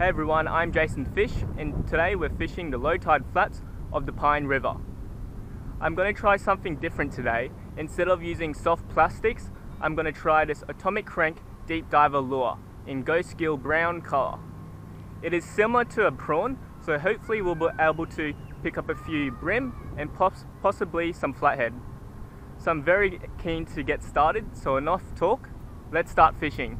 Hey everyone, I'm Jason Fish, and today we're fishing the low tide flats of the Pine River. I'm going to try something different today. Instead of using soft plastics, I'm going to try this Atomic Crank Deep Diver Lure in Ghost Gill Brown colour. It is similar to a prawn, so hopefully we'll be able to pick up a few brim and possibly some flathead. So I'm very keen to get started, so enough talk, let's start fishing.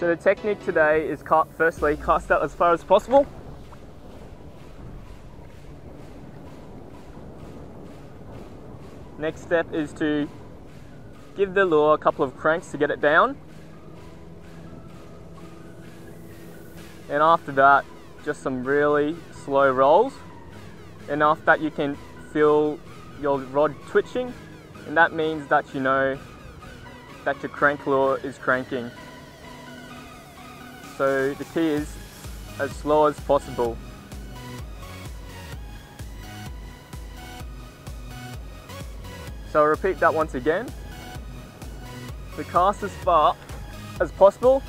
So the technique today is firstly cast out as far as possible. Next step is to give the lure a couple of cranks to get it down. And after that, just some really slow rolls. And after that you can feel your rod twitching, and that means that you know that your crank lure is cranking. So the key is as slow as possible. So I'll repeat that once again. So cast as far as possible.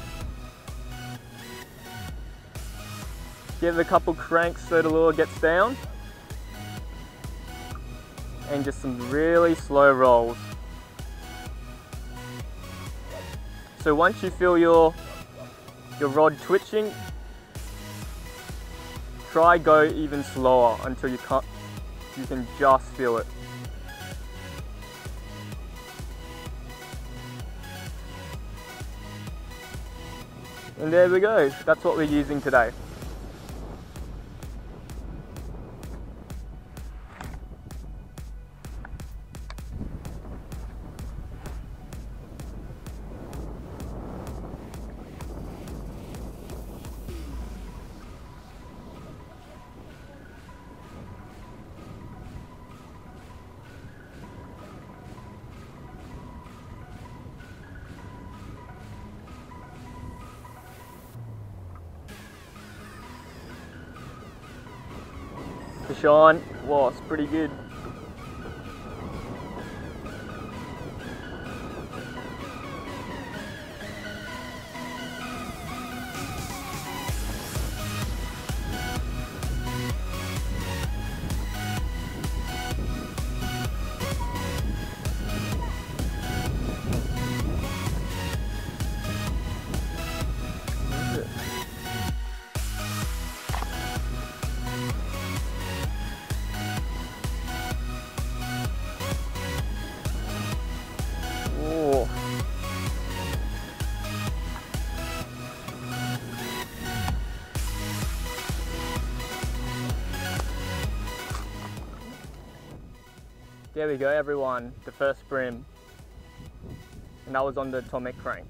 Give it a couple cranks so the lure gets down. And just some really slow rolls. So once you feel your rod twitching, try go even slower until you can just feel it. And there we go, that's what we're using today. Fish on. Wow, it's pretty good. There we go everyone, the first brim, and that was on the Atomic Crank.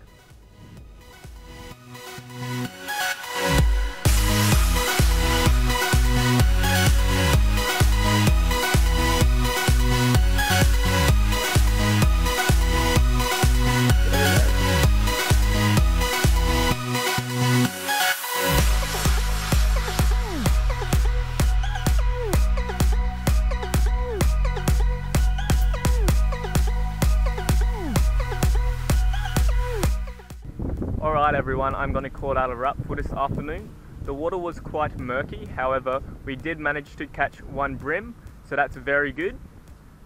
Alright everyone, I'm going to call that a wrap for this afternoon. The water was quite murky, however we did manage to catch one brim, so that's very good.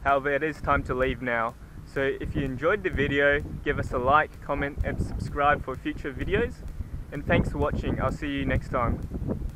However, it is time to leave now. So if you enjoyed the video, give us a like, comment and subscribe for future videos. And thanks for watching. I'll see you next time.